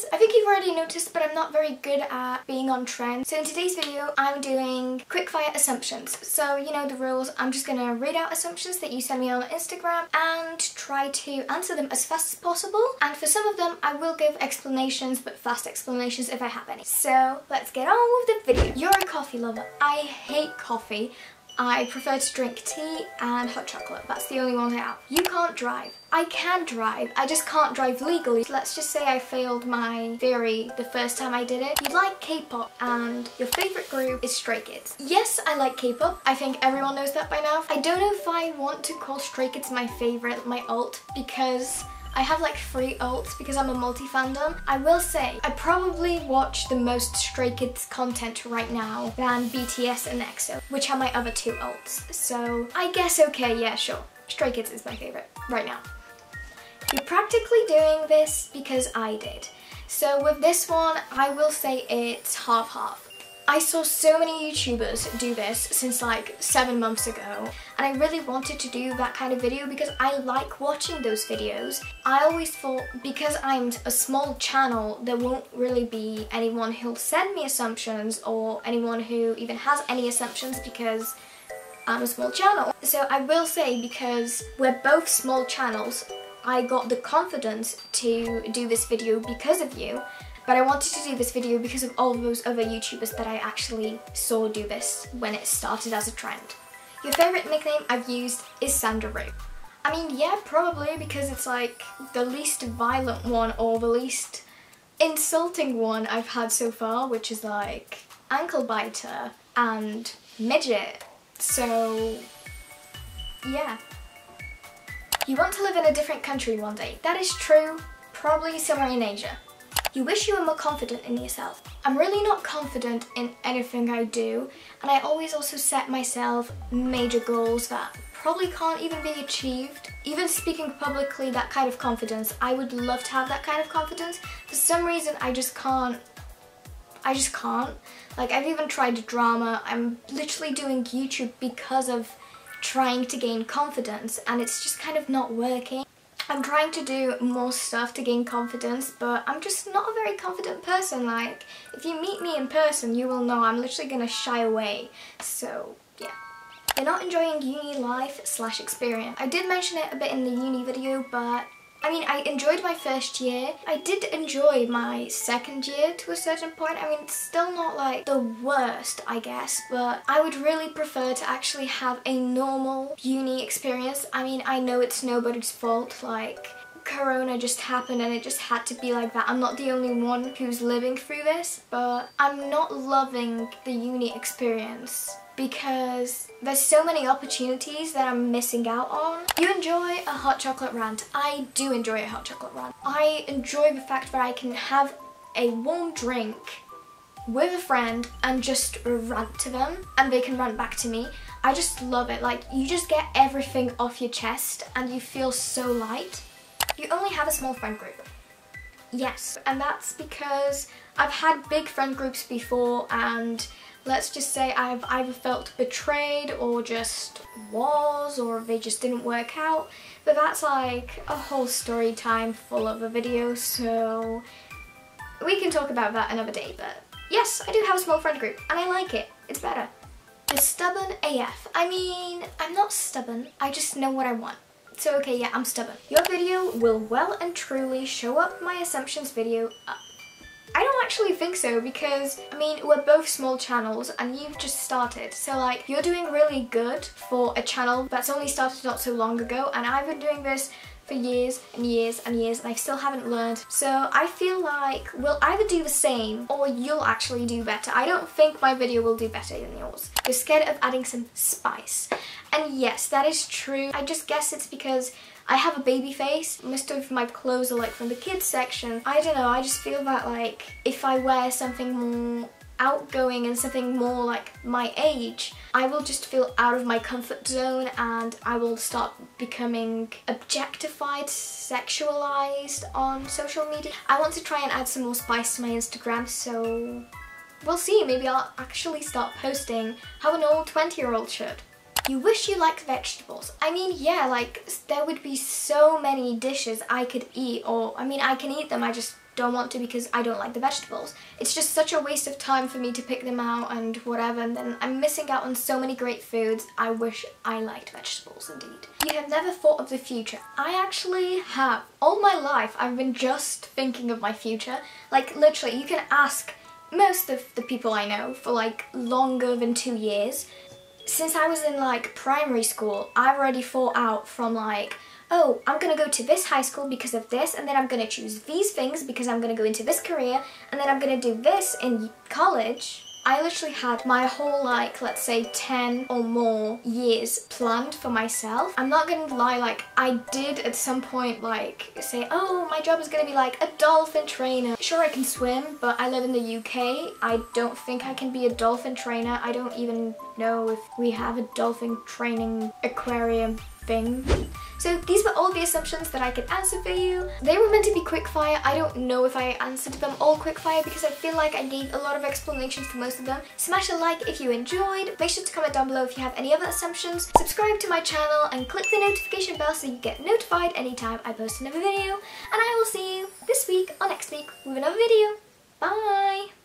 is, I think you've already noticed, but I'm not very good at being on trend. So in today's video, I'm doing quickfire assumptions. So you know the rules, I'm just gonna read out assumptions that you send me on Instagram and try to answer them as fast as possible. And for some of them, I will give explanations, but fast explanations if I have any. So let's get on with the video. You're a coffee lover. I hate coffee. I prefer to drink tea and hot chocolate. That's the only one I have. You can't drive. I can drive, I just can't drive legally. Let's just say I failed my theory the first time I did it. You like K-pop and your favourite group is Stray Kids. Yes, I like K-pop. I think everyone knows that by now. I don't know if I want to call Stray Kids my favourite, my alt, because I have like 3 alts because I'm a multi-fandom. I will say, I probably watch the most Stray Kids content right now than BTS and EXO, which are my other 2 alts. So I guess okay, yeah, sure. Stray Kids is my favourite right now. You're practically doing this because I did. So with this one, I will say it's half-half. I saw so many YouTubers do this since like 7 months ago, and I really wanted to do that kind of video because I like watching those videos. I always thought because I'm a small channel, there won't really be anyone who'll send me assumptions or anyone who even has any assumptions because I'm a small channel. So I will say because we're both small channels, I got the confidence to do this video because of you. But I wanted to do this video because of all of those other YouTubers that I actually saw do this when it started as a trend. Your favourite nickname I've used is Sandaroo. I mean, yeah, probably because it's like the least violent one or the least insulting one I've had so far, which is like ankle biter and midget. So, yeah. You want to live in a different country one day. That is true, probably somewhere in Asia. You wish you were more confident in yourself. I'm really not confident in anything I do, and I always also set myself major goals that probably can't even be achieved. Even speaking publicly, that kind of confidence, I would love to have that kind of confidence. For some reason, I just can't. Like, I've even tried drama. I'm literally doing YouTube because of trying to gain confidence, and it's just kind of not working. I'm trying to do more stuff to gain confidence, but I'm just not a very confident person. Like, if you meet me in person, you will know I'm literally gonna shy away. So, yeah. You're not enjoying uni life / experience. I did mention it a bit in the uni video, but I mean, I enjoyed my first year. I did enjoy my second year to a certain point. I mean, it's still not like the worst, I guess, but I would really prefer to actually have a normal uni experience. I mean, I know it's nobody's fault, like, Corona just happened and it just had to be like that. I'm not the only one who's living through this, but I'm not loving the uni experience because there's so many opportunities that I'm missing out on. You enjoy a hot chocolate rant. I do enjoy a hot chocolate rant. I enjoy the fact that I can have a warm drink with a friend and just rant to them and they can rant back to me. I just love it. Like, you just get everything off your chest and you feel so light. You only have a small friend group. Yes, and that's because I've had big friend groups before, and let's just say I've either felt betrayed or just was, or they just didn't work out. But that's like a whole story time full of a video, so we can talk about that another day. But yes, I do have a small friend group and I like it. It's better. You're stubborn AF. I mean, I'm not stubborn. I just know what I want. So okay, yeah, I'm stubborn. Your video will well and truly show up my assumptions video up. I don't actually think so because, I mean, we're both small channels and you've just started. So like, you're doing really good for a channel that's only started not so long ago, and I've been doing this for years and years and years and I still haven't learned. So I feel like we'll either do the same or you'll actually do better. I don't think my video will do better than yours. You're scared of adding some spice. And yes, that is true. I just guess it's because I have a baby face. Most of my clothes are like from the kids section. I don't know, I just feel that like if I wear something more outgoing and something more like my age, I will just feel out of my comfort zone and I will start becoming objectified, sexualized on social media. I want to try and add some more spice to my Instagram, so we'll see. Maybe I'll actually start posting how an old 20-year-old should. You wish you liked vegetables. I mean, yeah, like there would be so many dishes I could eat, or I mean, I can eat them, I just don't want to because I don't like the vegetables. It's just such a waste of time for me to pick them out and whatever, and then I'm missing out on so many great foods. I wish I liked vegetables indeed. You have never thought of the future. I actually have. All my life I've been just thinking of my future. Like literally, you can ask most of the people I know for like longer than 2 years. Since I was in like primary school, I've already thought out from like, oh, I'm gonna go to this high school because of this, and then I'm gonna choose these things because I'm gonna go into this career, and then I'm gonna do this in college. I literally had my whole like, let's say 10 or more years planned for myself. I'm not gonna lie, like I did at some point like say, oh, my job is gonna be like a dolphin trainer. Sure, I can swim, but I live in the UK. I don't think I can be a dolphin trainer. I don't even know if we have a dolphin training aquarium thing. So these were all the assumptions that I could answer for you. They were meant to be quickfire. I don't know if I answered them all quickfire because I feel like I gave a lot of explanations for most of them. Smash a like if you enjoyed. Make sure to comment down below if you have any other assumptions. Subscribe to my channel and click the notification bell so you get notified anytime I post another video. And I will see you this week or next week with another video. Bye!